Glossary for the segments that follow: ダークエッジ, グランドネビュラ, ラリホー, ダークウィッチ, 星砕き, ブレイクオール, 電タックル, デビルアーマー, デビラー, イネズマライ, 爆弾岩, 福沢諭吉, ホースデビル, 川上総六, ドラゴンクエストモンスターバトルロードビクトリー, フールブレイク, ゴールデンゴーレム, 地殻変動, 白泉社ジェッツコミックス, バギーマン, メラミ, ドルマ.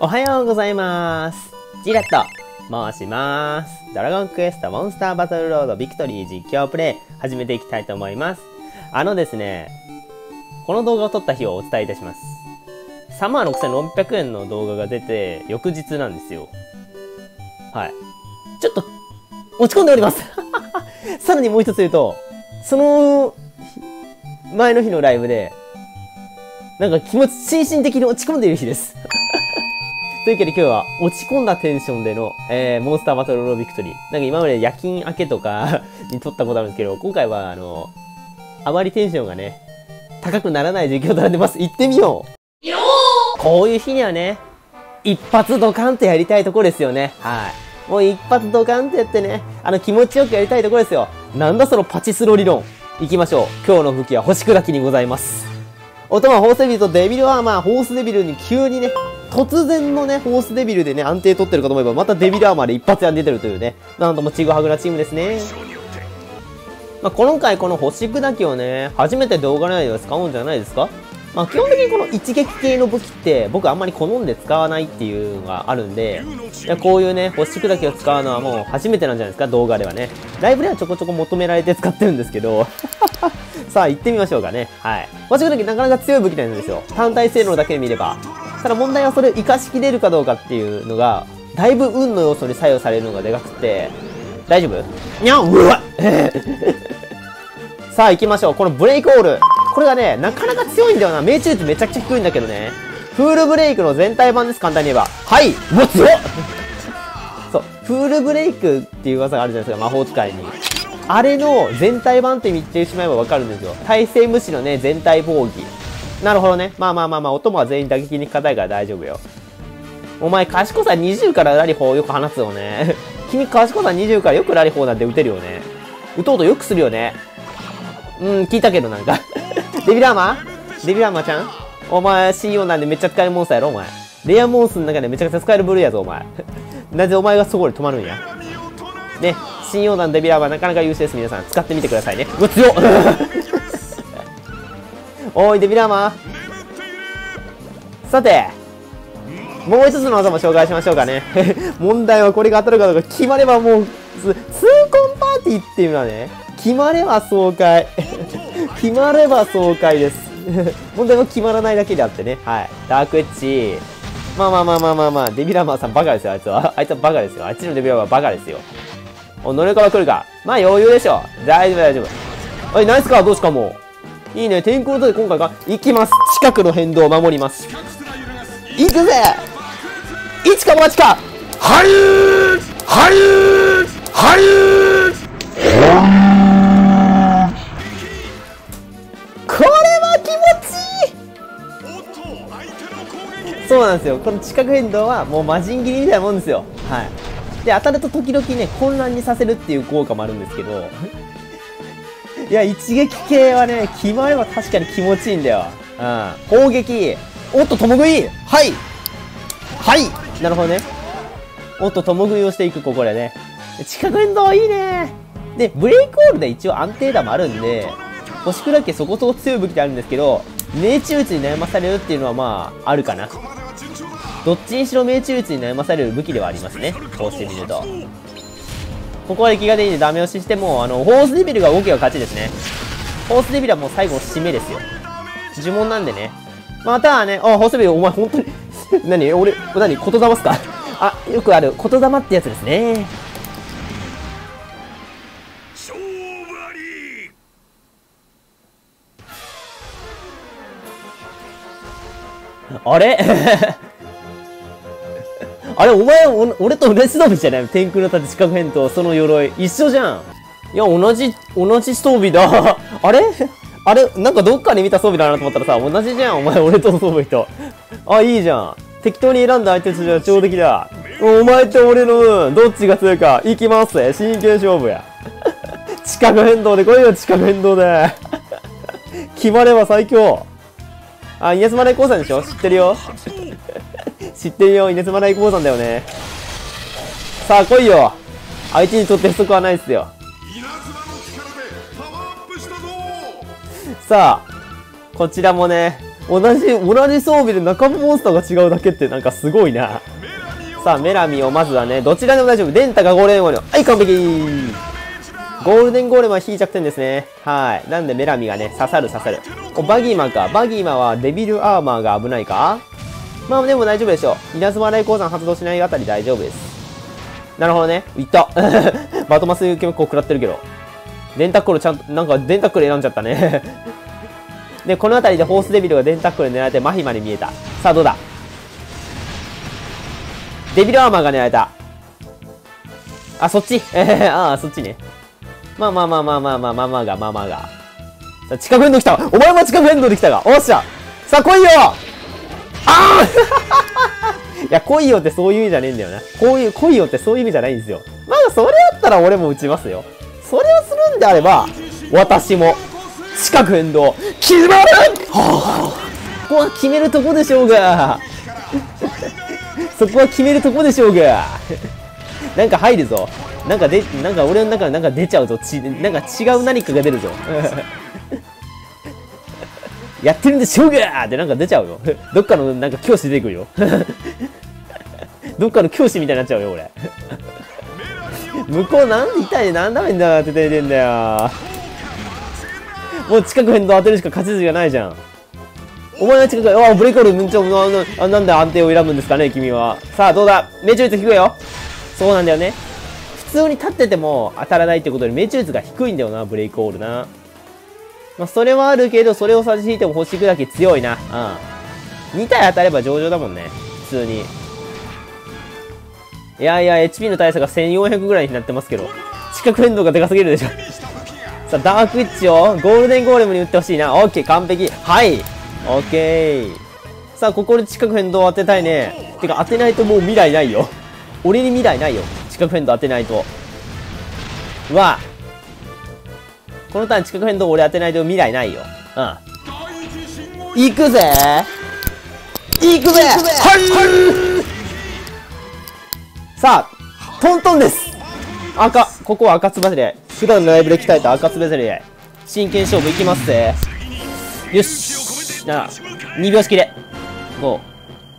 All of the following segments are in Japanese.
おはようございます。ジラと申します。ドラゴンクエストモンスターバトルロードビクトリー実況プレイ始めていきたいと思います。ですね、この動画を撮った日をお伝えいたします。36,600 円の動画が出て、翌日なんですよ。はい。ちょっと、落ち込んでおりますさらにもう一つ言うと、その、前の日のライブで、なんか気持ち、心身的に落ち込んでいる日です。というわけで今日は落ち込んだテンションでの、モンスターバトルロードビクトリー。なんか今まで夜勤明けとかに撮ったことあるんですけど、今回はあまりテンションがね、高くならない実況となってます。行ってみようこういう日にはね、一発ドカンとやりたいとこですよね。はい。もう一発ドカンとやってね、気持ちよくやりたいとこですよ。なんだそのパチスロ理論。行きましょう。今日の武器は星砕きにございます。お供はホースデビルとデビルアーマー。ホースデビルに急にね、突然のね、ホースデビルでね、安定取ってるかと思えば、またデビルアーマーで一発やんでてるというね、なんともちぐはぐなチームですね。まあ、今回この星砕きをね、初めて動画内では使うんじゃないですか。まあ、基本的にこの一撃系の武器って、僕あんまり好んで使わないっていうのがあるんで、こういうね、星砕きを使うのはもう初めてなんじゃないですか、動画ではね。ライブではちょこちょこ求められて使ってるんですけど、さあ行ってみましょうかね。はい。星砕きなかなか強い武器なんですよ。単体性能だけで見れば。ただ問題はそれを活かしきれるかどうかっていうのが、だいぶ運の要素に作用されるのがでかくて、大丈夫にゃんうわさあ行きましょう。このブレイクオール。これがね、なかなか強いんだよな。命中率めちゃくちゃ低いんだけどね。フールブレイクの全体版です、簡単に言えば。はい。うわ、強っそう。フールブレイクっていう技があるじゃないですか、魔法使いに。あれの全体版って見てしまえばわかるんですよ。耐性無視のね、全体防御。なるほどね。まあ、お供は全員打撃に硬いから大丈夫よ。お前、賢さ20からラリホーよく放つよね。君、賢さ20からよくラリホーなんて打てるよね。打とうとよくするよね。聞いたけどなんか。デビルアーマーちゃんお前、C4 なんでめっちゃ使えるモンスターやろ、お前。レアモンスの中でめちゃくちゃ使える部類やぞ、お前。なぜお前がそこで止まるんや。ね。新横断デビラーはなかなか優秀です。皆さん使ってみてくださいね。うわ強っおいデビラーマー、さてもう一つの技も紹介しましょうかね問題はこれが当たるかどうか決まればもう痛恨パーティーっていうのはね、決まれば爽快決まれば爽快です問題は決まらないだけであってね。はい、ダークエッジ。まあ、デビラーマーさんバカですよ。あいつはバカですよ。あっちのデビラーマーバカですよ。お、乗れから来るか。まあ余裕でしょ。大丈夫。はい、ナイスか。どうしかもう。いいね。天候のとき今回が、行きます。近くの変動を守ります。行くぜ !1 か8かハリューこれは気持ちいい。そうなんですよ。この近く変動はもう魔人切りみたいなもんですよ。はい。で、当たると時々ね、混乱にさせるっていう効果もあるんですけど。いや、一撃系はね、決まれば確かに気持ちいいんだよ。うん。砲撃。おっと、とも食い。はいなるほどね。おっと、とも食いをしていく、ここでね。近く遠藤、いいね。で、ブレイクオールで一応安定弾もあるんで、星砕きそこそこ強い武器であるんですけど、命中率に悩まされるっていうのはまあ、あるかな。どっちにしろ命中率に悩まされる武器ではありますね。こうしてみると。ここは力がでいいんでダメ押ししても、ホースデビルが動けば勝ちですね。ホースデビルはもう最後締めですよ。呪文なんでね。またはね、あ、ホースデビルお前本当に、俺、言霊っすかあ、よくある、言霊ってやつですね。あれお前、俺と同じ装備じゃない？天空の盾、四角変と、その鎧。一緒じゃん。いや、同じ装備だ。あれなんかどっかで見た装備だなと思ったらさ、同じじゃん、お前、俺と装備と。あ、いいじゃん。適当に選んだ相手としては上出来だ。お前と俺の運、どっちが強いか。行きますぜ。真剣勝負や。四角変動で、これよ、四角変動で。決まれば最強。あ、イエスマライコーさんでしょ？知ってるよ。イネズマライ鉱山だよね。さあ来いよ。相手にとって不足はないっすよ。さあこちらもね、同じ装備で仲間モンスターが違うだけってなんかすごいな。さあメラミをまずはね、どちらでも大丈夫。デンタがゴールデンゴーレム、はい完璧。ゴールデンゴーレムは非弱点ですね。はい、なんでメラミがね刺さる。おバギーマンか。バギーマンはデビルアーマーが危ないか。まあでも大丈夫でしょう。稲妻雷光山発動しないあたり大丈夫です。なるほどね。いったバトマス結構食らってるけど、電タックルちゃんと、なんか電タックル選んじゃったねで、この辺りでホースデビルが電タックル狙えてマヒマに見えた。さあどうだ。デビルアーマーが狙えた。あ、そっちあ、そっちね。まあが。さあ、近くエンド来た。お前も近くエンドできたが。おっしゃ。さあ来いよ。ああいや、来いよってそういう意味じゃねえんだよな。こういう、来いよってそういう意味じゃないんですよ。まあ、それだったら俺も打ちますよ。それをするんであれば、私も、近く変動、決まる！ここは決めるとこでしょうが。そこは決めるとこでしょうが。なんか入るぞ。なんか俺の中でなんか出ちゃうぞ。なんか違う何かが出るぞ。やってるんでしょうがーってなんか出ちゃうよ。どっかのなんか教師出てくるよ。どっかの教師みたいになっちゃうよ、俺。向こうなん痛いで何ダメだって出てんだよ。もう近く変動当てるしか勝ち筋がないじゃん。お前は近く、ああ、ブレイクオール、うんちょ、なんで安定を選ぶんですかね、君は。さあ、どうだ。命中率低いよ。そうなんだよね。普通に立ってても当たらないってことで命中率が低いんだよな、ブレイクオールな。まあ、それはあるけど、それを差し引いても星砕き強いな。うん。2体当たれば上々だもんね。普通に。いやいや、HP の大差が1400ぐらいになってますけど。近く変動がでかすぎるでしょ。さあ、ダークウィッチをゴールデンゴーレムに打ってほしいな。オッケー、完璧。はい。オッケー。さあ、ここで近く変動を当てたいね。てか、当てないともう未来ないよ。俺に未来ないよ。近く変動当てないと。うわ。このターン近く変動俺当てないと未来ないよ。うん。行くぜー、行くぜはい。さあ、トントンです。ここは赤つばぜり合い。普段のライブで鍛えた赤つばぜり合い。真剣勝負行きますぜ。よし。2秒式で。5、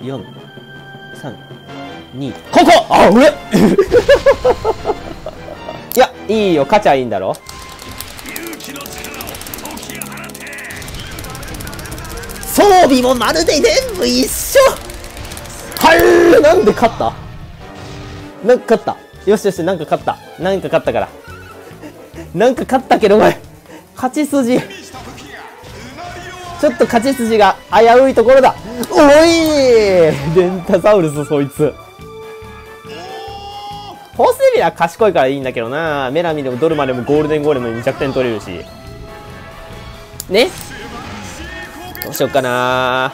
4、3、2、ここあ、俺いや、いいよ。勝ちゃいいんだろ。装備もまるで全部一緒。はい。なんで勝った、なんか勝った。よしよし、なんか勝ったからなんか勝ったけど、これ勝ち筋ちょっと勝ち筋が危ういところだ。おいデンタサウルス、そいつホースデビルは賢いからいいんだけどな。メラミでもドルマでもゴールデンゴーレムに弱点取れるしね。どうしよっかな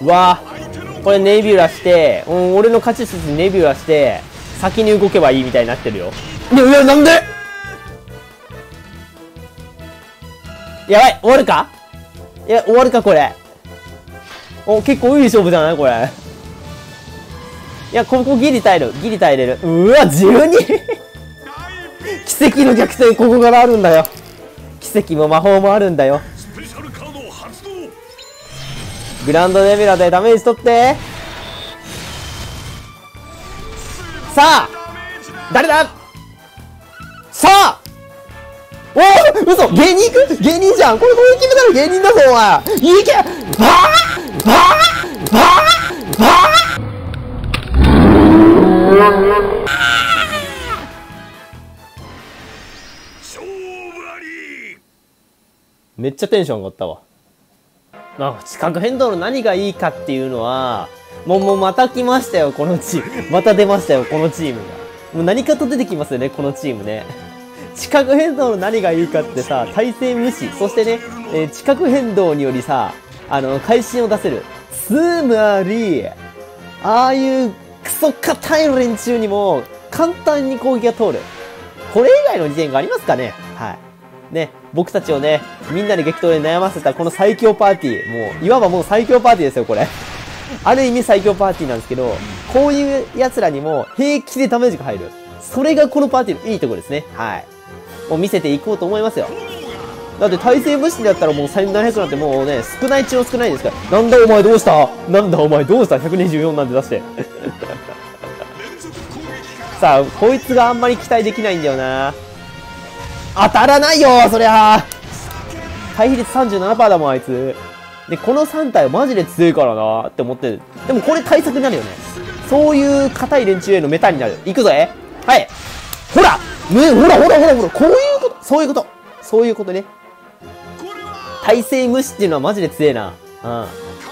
ー。うわー、これネビュラして、俺の勝ち筋ネビュラして、先に動けばいいみたいになってるよ。いや、なんでやばい、終わるか。いや、終わるか、これ。お、結構いい勝負じゃないこれ。いや、ここギリ耐える。うわ、12! 奇跡の逆転、ここからあるんだよ。奇跡も魔法もあるんだよ。グランドネビュラでダメージ取って。さあ誰だ。さあおお、嘘、芸人じゃんこれ。これ決めたら芸人だぞお前。いけ。めっちゃテンション上がったわ。まあ、地殻変動の何がいいかっていうのは、もうまた来ましたよ、このチーム。また出ましたよ、このチームが。もう何かと出てきますよね、このチームね。地殻変動の何がいいかってさ、体勢無視。そしてね、地殻変動によりさ、会心を出せる。つまり、ああいうクソ硬い連中にも、簡単に攻撃が通る。これ以外の利点がありますかね。はい。ね、僕たちをね、みんなで激闘で悩ませたこの最強パーティー。もう、いわばもう最強パーティーですよ、これ。ある意味最強パーティーなんですけど、こういう奴らにも平気でダメージが入る。それがこのパーティーのいいところですね。はい。もう見せていこうと思いますよ。だって耐性物質だったらもう1700なんてもうね、少ない中の少ないですから。なんだお前どうした、なんだお前どうした、124なんて出してさあ、こいつがあんまり期待できないんだよな。当たらないよそりゃ。対比率 37% だもんあいつ。でこの3体はマジで強いからなって思ってる。でもこれ対策になるよね。そういう硬い連中へのメタになる。いくぜ。はい、ほらね、ほらこういうこと、そういうことね。耐性無視っていうのはマジで強えな。うん、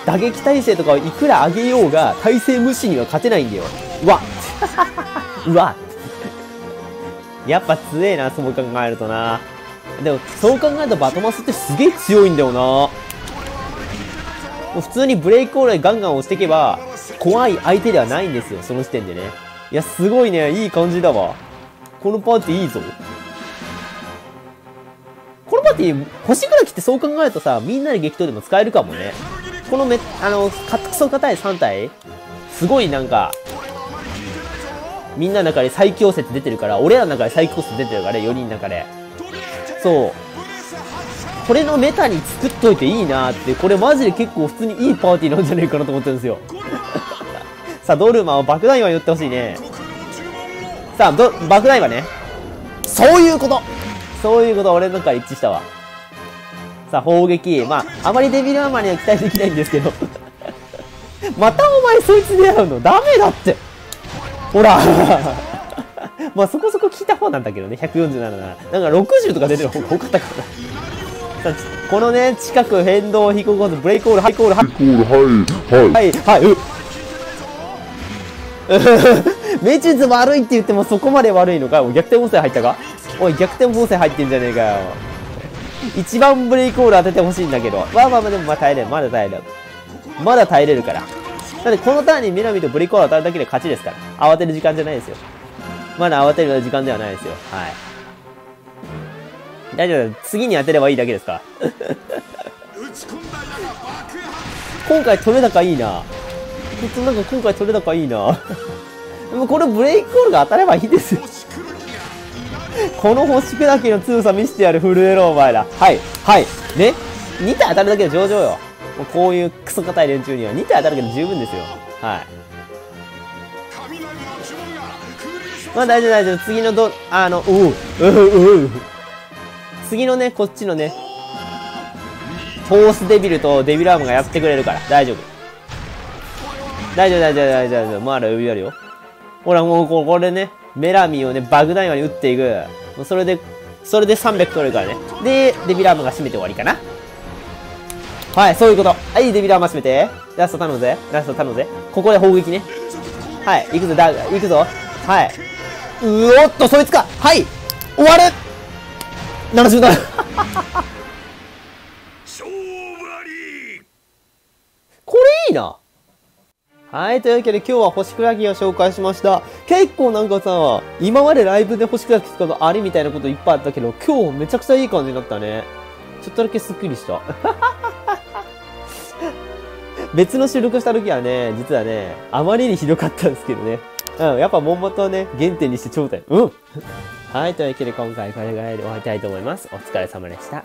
打撃耐性とかをいくら上げようが耐性無視には勝てないんだよ。うわうわやっぱ強えな、そう考えるとな。でもそう考えるとバトマスってすげえ強いんだよな。普通にブレイクオーライガンガン押していけば怖い相手ではないんですよ、その時点でね。いやすごいね、いい感じだわ。このパーティーいいぞ。このパーティー星から来て、そう考えるとさ、みんなで激闘でも使えるかもね。このクソ硬い3体すごい、なんかみんなの中で最強説出てるから、俺らの中で最強説出てるから、4人の中で。そう、これのメタに作っといていいなーって。これマジで結構普通にいいパーティーなんじゃないかなと思ってるんですよさあドルマを爆弾岩に打ってほしいね。さあ爆弾岩ね。そういうこと俺の中で一致したわ。さあ砲撃、まああまりデビルアーマーには期待できないんですけどまたお前そいつ狙うのダメだってほらまあそこそこ効いた方なんだけどね、147ならなんか60とか出てる方が多かったからこのね、近く変動を引くことブレイクオール、はい、命中率悪いって言ってもそこまで悪いのかよ。逆転音声入ったかおい、逆転音声入ってんじゃねえかよ一番ブレイクオール当ててほしいんだけど。まあでもまあ耐えれる、まだ耐えれるから。だってこのターンにメラミとブレイクオール当たるだけで勝ちですから。慌てる時間じゃないですよ。まだ慌てる時間ではないですよ。はい、大丈夫、次に当てればいいだけですか今回取れ高いいな、ちょっとなんか今回取れ高いいなでもこれブレイクオールが当たればいいですこの星砕きの強さ見せてやる、震えろお前ら。はいね、2体当たるだけで上々よ。もうこういうクソ硬い連中には2体当たるだけで十分ですよ。はい、まあ大丈夫、次の次のね、こっちのね、フォースデビルとデビルアームがやってくれるから、大丈夫。まだ指あるよ。ほら、もうこれね、メラミをね、爆弾に打っていく。それで300取れるからね。で、デビルアームが締めて終わりかな。はい、そういうこと。はい、デビルアーム締めて。ラスト頼むぜ。ここで砲撃ね。はい、行くぞ。はい。おっと、そいつか。はい、終わる77 これいいな。はい、というわけで今日は星砕きを紹介しました。結構なんかさ、今までライブで星砕き使うのありみたいなこといっぱいあったけど、今日めちゃくちゃいい感じになったね。ちょっとだけすっきりした別の収録した時はね、実はね、あまりにひどかったんですけどね。うん、やっぱモンバトをね、原点にして頂点。うんはい、というわけで今回これぐらいで終わりたいと思います。お疲れ様でした。